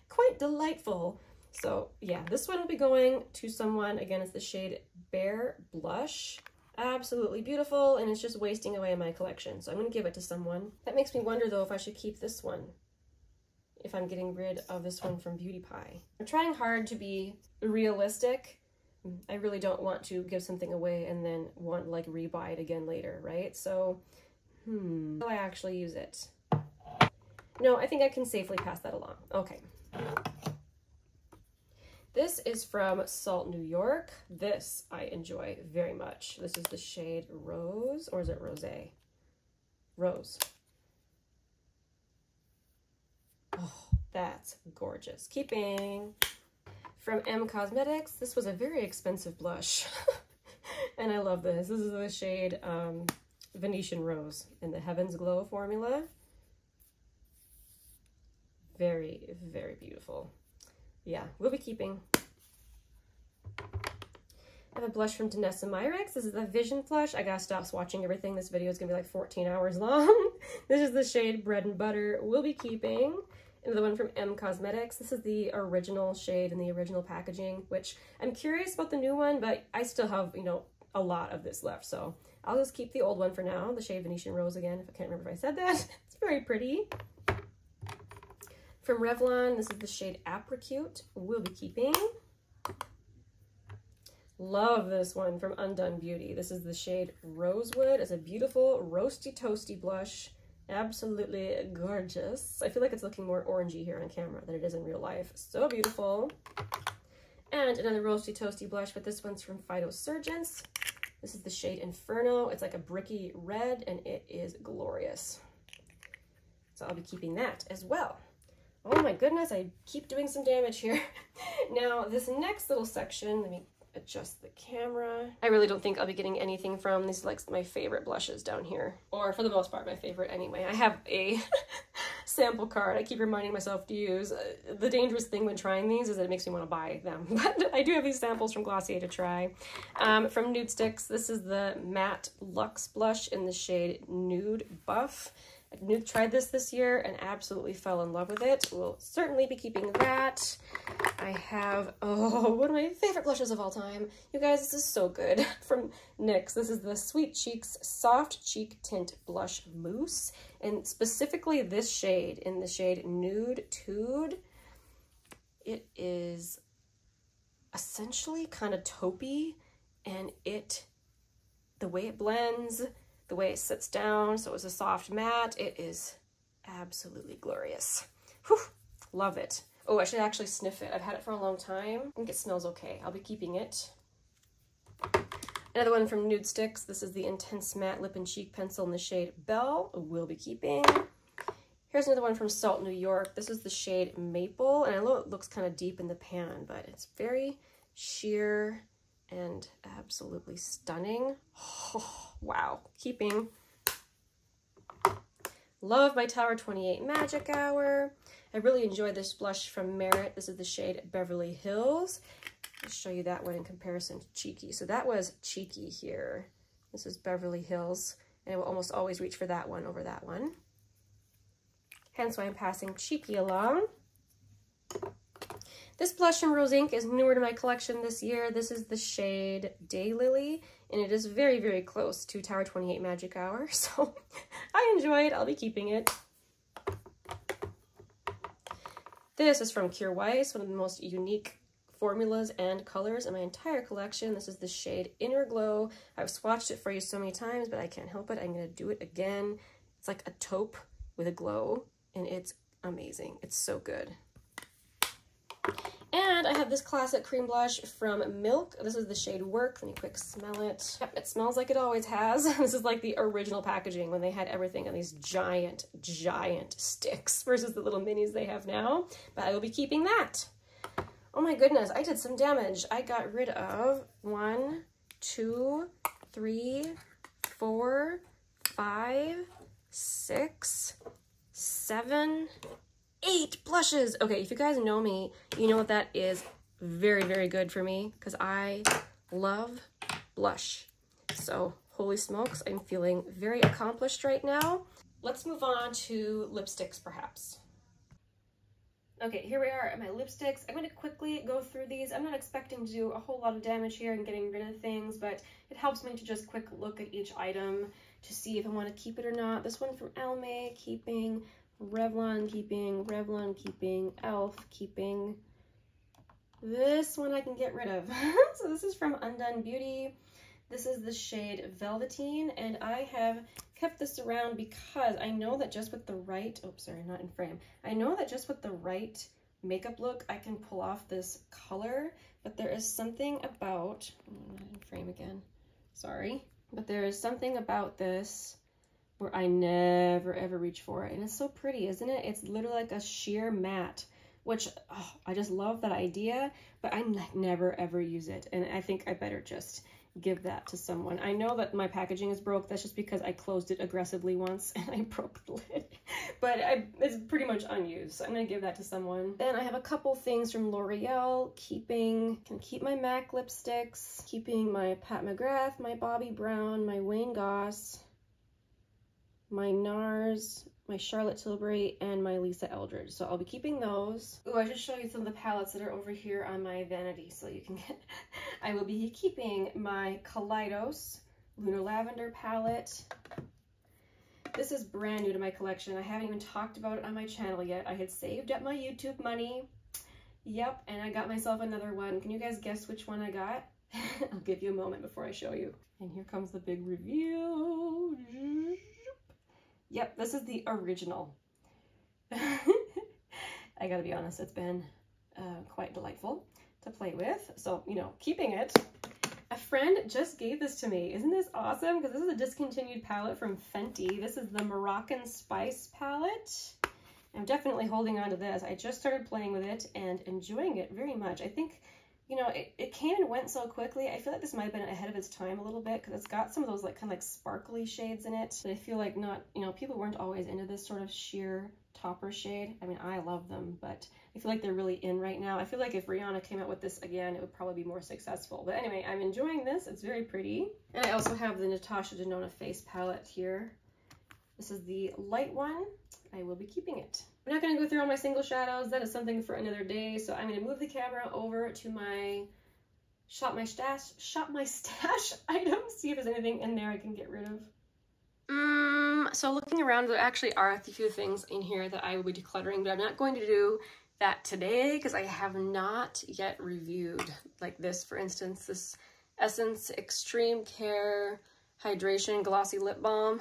Quite delightful. So, yeah, this one will be going to someone. Again, it's the shade Bare Blush. Absolutely beautiful, and it's just wasting away in my collection. So I'm going to give it to someone. That makes me wonder, though, if I should keep this one, if I'm getting rid of this one from Beauty Pie. I'm trying hard to be realistic. I really don't want to give something away and then want to like rebuy it again later, right? So, hmm, will I actually use it? No, I think I can safely pass that along. Okay. This is from Salt New York. This I enjoy very much. This is the shade Rose, or is it Rosé? Rose. Oh, that's gorgeous. Keeping. From M Cosmetics, this was a very expensive blush. And I love this. This is the shade um, Venetian Rose in the Heaven's Glow formula. Very, very beautiful. Yeah, we'll be keeping. I have a blush from Danessa Myricks. This is the Vision Flush. I gotta stop swatching everything. This video is gonna be like fourteen hours long. This is the shade Bread and Butter. We'll be keeping. Another one from M Cosmetics. This is the original shade in the original packaging, which I'm curious about the new one, but I still have, you know, a lot of this left. So I'll just keep the old one for now, the shade Venetian Rose again, if I can't remember if I said that. It's very pretty. From Revlon, this is the shade Apricot. We'll be keeping. Love this one from Undone Beauty. This is the shade Rosewood. It's a beautiful roasty toasty blush. Absolutely gorgeous. I feel like it's looking more orangey here on camera than it is in real life. So beautiful. And another roasty toasty blush, but this one's from Phytosurgeons. This is the shade Inferno. It's like a bricky red, and it is glorious. So I'll be keeping that as well. Oh my goodness, I keep doing some damage here. Now this next little section, let me adjust the camera. I really don't think I'll be getting anything from these, like my favorite blushes down here, or for the most part my favorite anyway. I have a sample card I keep reminding myself to use. Uh, the dangerous thing when trying these is that it makes me want to buy them, but I do have these samples from Glossier to try. Um, from Nude Sticks, this is the Matte Luxe blush in the shade Nude Buff. I've tried this this year and absolutely fell in love with it. We'll certainly be keeping that. I have, oh, one of my favorite blushes of all time. You guys, this is so good. From NYX, this is the Sweet Cheeks Soft Cheek Tint Blush Mousse. And specifically this shade, in the shade Nude Tude, it is essentially kind of taupey, and it, the way it blends, the way it sits down, so it's a soft matte. It is absolutely glorious. Whew, love it. Oh, I should actually sniff it. I've had it for a long time. I think it smells okay. I'll be keeping it. Another one from Nude Sticks. This is the Intense Matte Lip and Cheek Pencil in the shade Belle. We'll be keeping. Here's another one from Salt New York. This is the shade Maple, and I know it looks kind of deep in the pan, but it's very sheer and absolutely stunning. Oh, wow, keeping. Love my Tower twenty-eight Magic Hour. I really enjoy this blush from Merit. This is the shade Beverly Hills. I'll show you that one in comparison to Cheeky. So that was Cheeky here. This is Beverly Hills, and I will almost always reach for that one over that one. Hence why I'm passing Cheeky along. This blush from Rose Inc is newer to my collection this year. This is the shade Daylily, and it is very, very close to Tower twenty-eight Magic Hour, so I enjoy it. I'll be keeping it. This is from Cure Weiss, one of the most unique formulas and colors in my entire collection. This is the shade Inner Glow. I've swatched it for you so many times, but I can't help it. I'm going to do it again. It's like a taupe with a glow, and it's amazing. It's so good. And I have this classic cream blush from Milk. This is the shade Work. Let me quick smell it. Yep, it smells like it always has. This is like the original packaging when they had everything on these giant, giant sticks versus the little minis they have now. But I will be keeping that. Oh my goodness, I did some damage. I got rid of one, two, three, four, five, six, seven, eight blushes. Okay, if you guys know me, you know what that is. Very, very good for me because I love blush. So holy smokes, I'm feeling very accomplished right now. Let's move on to lipsticks perhaps. Okay, here we are at my lipsticks. I'm going to quickly go through these. I'm not expecting to do a whole lot of damage here and getting rid of things, but it helps me to just quick look at each item to see if I want to keep it or not. This one from Almay, keeping. Revlon, keeping. Revlon, keeping. e l f, keeping. This one I can get rid of. So this is from Undone Beauty. This is the shade Velveteen, and I have kept this around because I know that just with the right, oops, sorry, not in frame. I know that just with the right makeup look, I can pull off this color, but there is something about, oh, not in frame again, sorry. But there is something about this where I never ever reach for it. And it's so pretty, isn't it? It's literally like a sheer matte, which oh, I just love that idea, but I never ever use it. And I think I better just give that to someone. I know that my packaging is broke. That's just because I closed it aggressively once and I broke the lid, but I, it's pretty much unused. So I'm going to give that to someone. Then I have a couple things from L'Oreal, keeping, can keep my MAC lipsticks, keeping my Pat McGrath, my Bobbi Brown, my Wayne Goss, my NARS, my Charlotte Tilbury, and my Lisa Eldridge. So I'll be keeping those. Ooh, I just showed you some of the palettes that are over here on my vanity, so you can get... I will be keeping my Kaleidos Lunar Lavender palette. This is brand new to my collection. I haven't even talked about it on my channel yet. I had saved up my YouTube money. Yep, and I got myself another one. Can you guys guess which one I got? I'll give you a moment before I show you. And here comes the big reveal. Yep, this is the original. I gotta be honest, it's been uh, quite delightful to play with. So, you know, keeping it. A friend just gave this to me. Isn't this awesome? Because this is a discontinued palette from Fenty. This is the Moroccan Spice palette. I'm definitely holding on to this. I just started playing with it and enjoying it very much. I think, you know, it, it came and went so quickly. I feel like this might have been ahead of its time a little bit because it's got some of those like kind of like sparkly shades in it. But I feel like not, you know, people weren't always into this sort of sheer topper shade. I mean, I love them, but I feel like they're really in right now. I feel like if Rihanna came out with this again, it would probably be more successful. But anyway, I'm enjoying this. It's very pretty. And I also have the Natasha Denona face palette here. This is the light one. I will be keeping it. I'm not going to go through all my single shadows. That is something for another day. So I'm going to move the camera over to my shop my stash, shop my stash item. See if there's anything in there I can get rid of. Um, so looking around, there actually are a few things in here that I will be decluttering, but I'm not going to do that today because I have not yet reviewed like this, for instance, this Essence Extreme Care Hydration Glossy Lip Balm.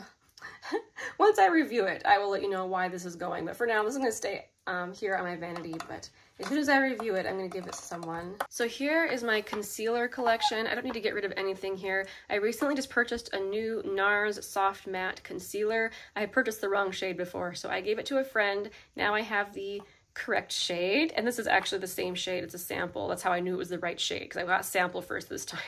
Once I review it, I will let you know why this is going. But for now, this is going to stay um, here on my vanity. But as soon as I review it, I'm going to give it to someone. So here is my concealer collection. I don't need to get rid of anything here. I recently just purchased a new NARS Soft Matte Concealer. I had purchased the wrong shade before, so I gave it to a friend. Now I have the correct shade. And this is actually the same shade. It's a sample. That's how I knew it was the right shade, because I got sample first this time.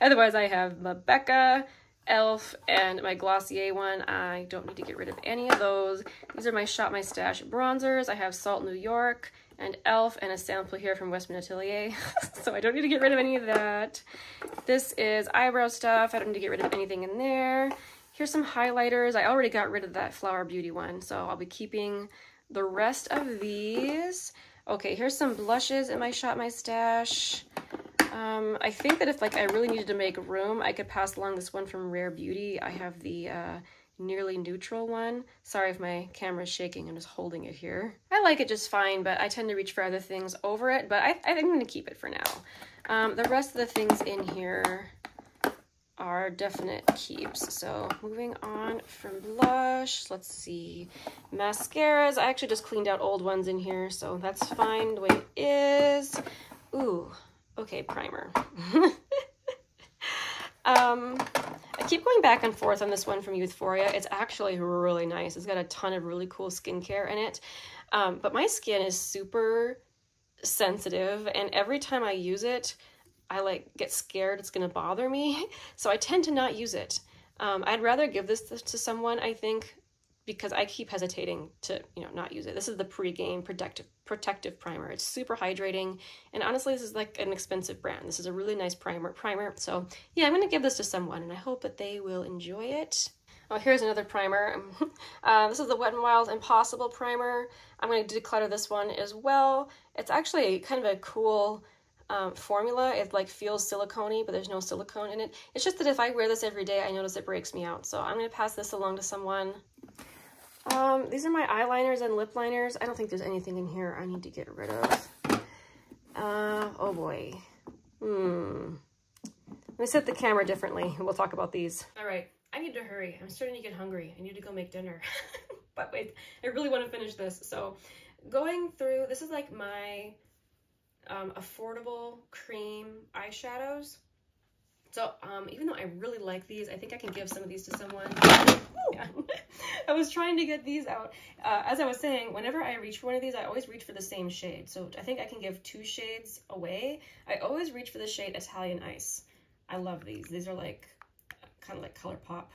Otherwise, I have my Becca, e l f, and my Glossier one. I don't need to get rid of any of those. These are my Shop My Stash bronzers. I have Salt New York and e l f and a sample here from Westman Atelier. So I don't need to get rid of any of that. This is eyebrow stuff. I don't need to get rid of anything in there. Here's some highlighters. I already got rid of that Flower Beauty one, so I'll be keeping the rest of these. Okay, here's some blushes in my Shop My Stash. Um, I think that if like I really needed to make room, I could pass along this one from Rare Beauty. I have the uh, Nearly Neutral one. Sorry if my camera's shaking, I'm just holding it here. I like it just fine, but I tend to reach for other things over it, but I, I think I'm going to keep it for now. Um, the rest of the things in here are definite keeps. So moving on from blush, let's see, mascaras. I actually just cleaned out old ones in here, so that's fine the way it is. Ooh, okay, primer. um, I keep going back and forth on this one from Euphoria. It's actually really nice. It's got a ton of really cool skincare in it. Um, but my skin is super sensitive, and every time I use it, I like get scared it's gonna bother me, so I tend to not use it. Um, I'd rather give this to someone, I think, because I keep hesitating to, you know, not use it. This is the Pre-Game Protective Protective Primer. It's super hydrating, and honestly, this is like an expensive brand. This is a really nice primer. Primer. So yeah, I'm gonna give this to someone, and I hope that they will enjoy it. Oh, here's another primer. uh, this is the Wet n' Wild Impossible Primer. I'm gonna declutter this one as well. It's actually kind of a cool Um, formula. It like feels silicone-y, but there's no silicone in it. It's just that if I wear this every day, I notice it breaks me out. So I'm going to pass this along to someone. Um, these are my eyeliners and lip liners. I don't think there's anything in here I need to get rid of. Uh, oh boy. Hmm. Let me set the camera differently. We'll talk about these. All right. I need to hurry. I'm starting to get hungry. I need to go make dinner. But wait, I really want to finish this. So going through, this is like my Um, affordable cream eyeshadows. So um, even though I really like these, I think I can give some of these to someone. Yeah. I was trying to get these out. Uh, as I was saying, whenever I reach for one of these, I always reach for the same shade. So I think I can give two shades away. I always reach for the shade Italian Ice. I love these. These are like kind of like ColourPop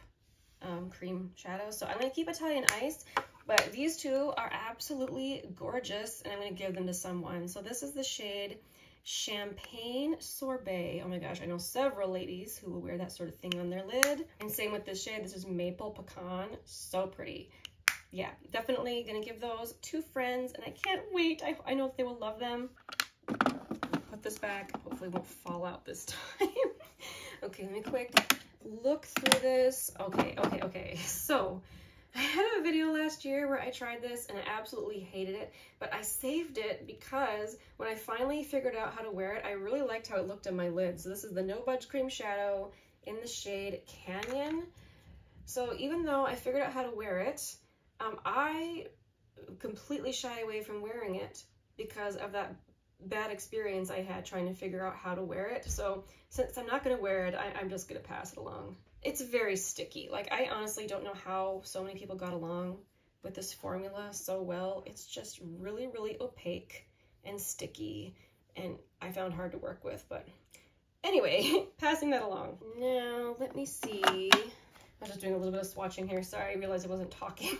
um, cream shadows. So I'm going to keep Italian Ice. But these two are absolutely gorgeous, and I'm going to give them to someone. So this is the shade Champagne Sorbet. Oh my gosh, I know several ladies who will wear that sort of thing on their lid. And same with this shade. This is Maple Pecan. So pretty. Yeah, definitely going to give those to friends, and I can't wait. I, I know they will love them. Put this back. Hopefully it won't fall out this time. Okay, let me quick look through this. Okay, okay, okay. So I had a video last year where I tried this and I absolutely hated it, but I saved it because when I finally figured out how to wear it, I really liked how it looked on my lid. So this is the No Budge Cream Shadow in the shade Canyon. So even though I figured out how to wear it, um, I completely shy away from wearing it because of that bad experience I had trying to figure out how to wear it. So since I'm not going to wear it, I I'm just going to pass it along. It's very sticky. Like, I honestly don't know how so many people got along with this formula so well. It's just really, really opaque and sticky, and I found hard to work with. But anyway, passing that along. Now, let me see. I'm just doing a little bit of swatching here. Sorry, I realized I wasn't talking.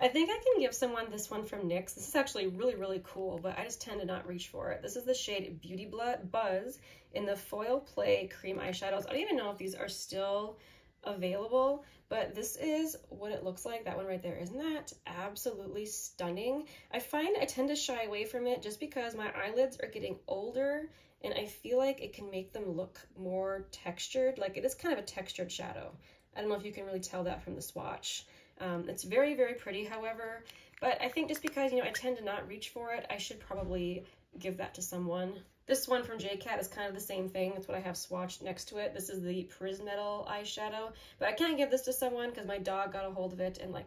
I think I can give someone this one from NYX. This is actually really, really cool, but I just tend to not reach for it. This is the shade Beauty Buzz in the Foil Play Cream Eyeshadows. I don't even know if these are still available, but this is what it looks like. That one right there. Isn't that absolutely stunning? I find I tend to shy away from it just because my eyelids are getting older, and I feel like it can make them look more textured. Like, it is kind of a textured shadow. I don't know if you can really tell that from the swatch. Um, it's very, very pretty, however, but I think just because, you know, I tend to not reach for it, I should probably give that to someone. This one from J Cat is kind of the same thing. That's what I have swatched next to it. This is the Prismetal eyeshadow, but I can't give this to someone because my dog got a hold of it and, like,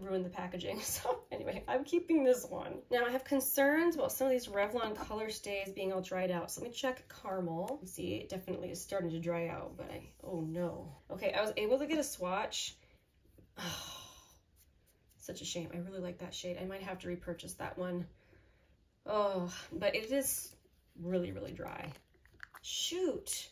ruined the packaging. So anyway, I'm keeping this one. Now, I have concerns about some of these Revlon color stays being all dried out. So let me check Caramel. See, it definitely is starting to dry out, but I, oh no. Okay, I was able to get a swatch. Oh, such a shame. I really like that shade. I might have to repurchase that one. Oh, but it is really, really dry. Shoot.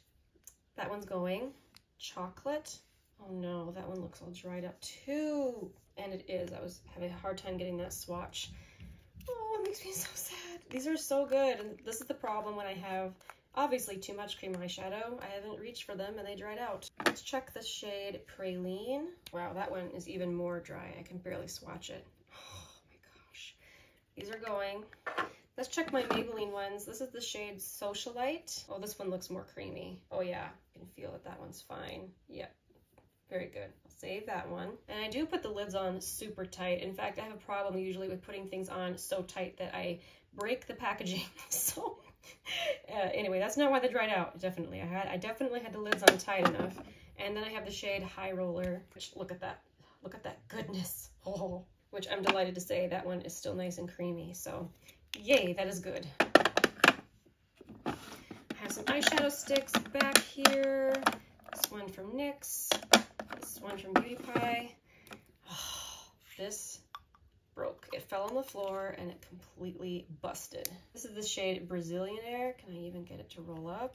That one's going. Chocolate. Oh no, that one looks all dried up too. And it is. I was having a hard time getting that swatch. Oh, it makes me so sad. These are so good. And this is the problem when I have obviously too much cream eyeshadow. I haven't reached for them and they dried out. Let's check the shade Praline. Wow, that one is even more dry. I can barely swatch it. Oh my gosh. These are going. Let's check my Maybelline ones. This is the shade Socialite. Oh, this one looks more creamy. Oh yeah, you can feel that that one's fine. Yep. Very good. I'll save that one. And I do put the lids on super tight. In fact, I have a problem usually with putting things on so tight that I break the packaging. So uh, anyway, that's not why they dried out. Definitely. I had, I definitely had the lids on tight enough. And then I have the shade High Roller, which look at that, look at that goodness. Oh, which I'm delighted to say that one is still nice and creamy. So yay, that is good. I have some eyeshadow sticks back here. This one from NYX, this one from Beauty Pie. Oh, this broke. It fell on the floor and it completely busted. This is the shade Brazillionaire. Can I even get it to roll up?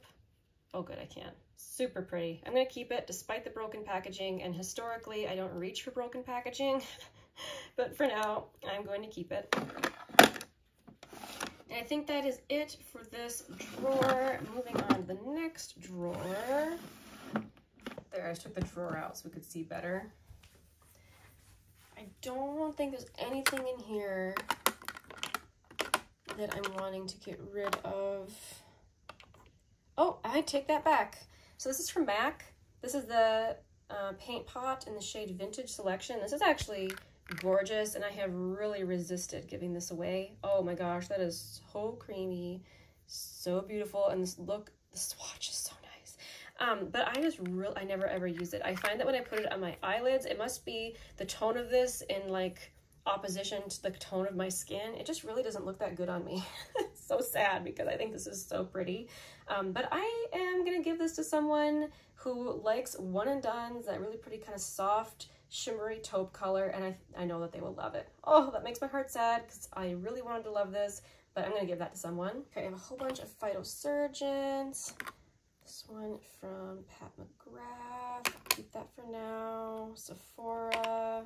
Oh good, I can. Super pretty. I'm gonna keep it despite the broken packaging, and historically I don't reach for broken packaging, but for now I'm going to keep it. And I think that is it for this drawer. Moving on to the next drawer. There, I took the drawer out so we could see better. I don't think there's anything in here that I'm wanting to get rid of. Oh, I take that back. So this is from Mac. This is the uh, paint pot in the shade Vintage Selection. This is actually gorgeous, and I have really resisted giving this away. Oh my gosh, that is so creamy, so beautiful, and this look, the swatch is so nice. Um, but I just really, I never ever use it. I find that when I put it on my eyelids, it must be the tone of this in like opposition to the tone of my skin. It just really doesn't look that good on me. So sad, because I think this is so pretty. Um, but I am gonna give this to someone who likes one and dones, that really pretty kind of soft, shimmery taupe color, and I, I know that they will love it. Oh, that makes my heart sad, because I really wanted to love this, but I'm gonna give that to someone. Okay, I have a whole bunch of Phytosurgeons. This one from Pat McGrath, keep that for now. Sephora,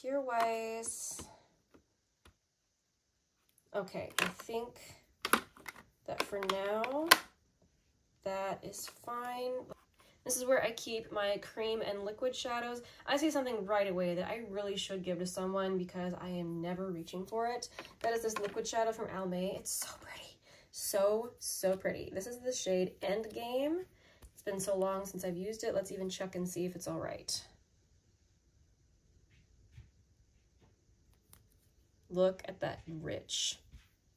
Pure Weiss. Okay, I think that for now, that is fine. This is where I keep my cream and liquid shadows. I see something right away that I really should give to someone because I am never reaching for it. That is this liquid shadow from Almay. It's so pretty. So, so pretty. This is the shade Endgame. It's been so long since I've used it. Let's even check and see if it's all right. Look at that rich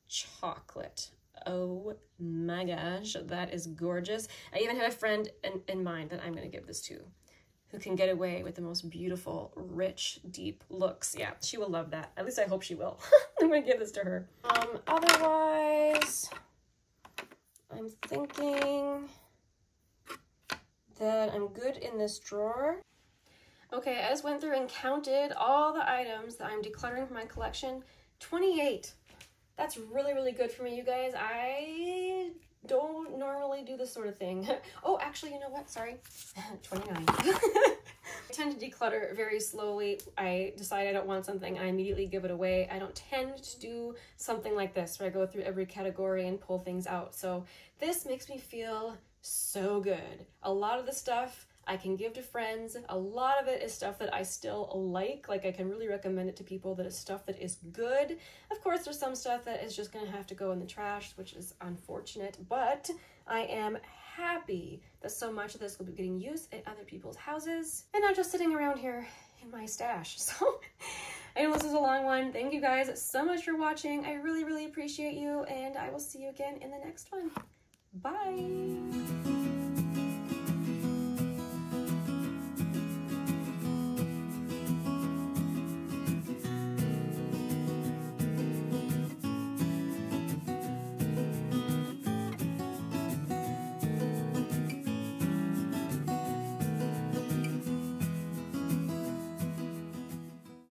chocolate. Oh my gosh, that is gorgeous. I even had a friend in, in mind that I'm gonna give this to, who can get away with the most beautiful, rich, deep looks. Yeah, she will love that. At least I hope she will. I'm gonna give this to her. Um, otherwise, I'm thinking that I'm good in this drawer. Okay, I just went through and counted all the items that I'm decluttering from my collection. twenty-eight. That's really, really good for me, you guys. I don't normally do this sort of thing. Oh, actually, you know what? Sorry. twenty-nine. I tend to declutter very slowly. I decide I don't want something, I immediately give it away. I don't tend to do something like this, where I go through every category and pull things out. So this makes me feel so good. A lot of the stuff I can give to friends. A lot of it is stuff that I still like. Like, I can really recommend it to people, that it's stuff that is good. Of course, there's some stuff that is just gonna have to go in the trash, which is unfortunate, but I am happy that so much of this will be getting used at other people's houses and not just sitting around here in my stash. So I know this is a long one. Thank you guys so much for watching. I really, really appreciate you, and I will see you again in the next one.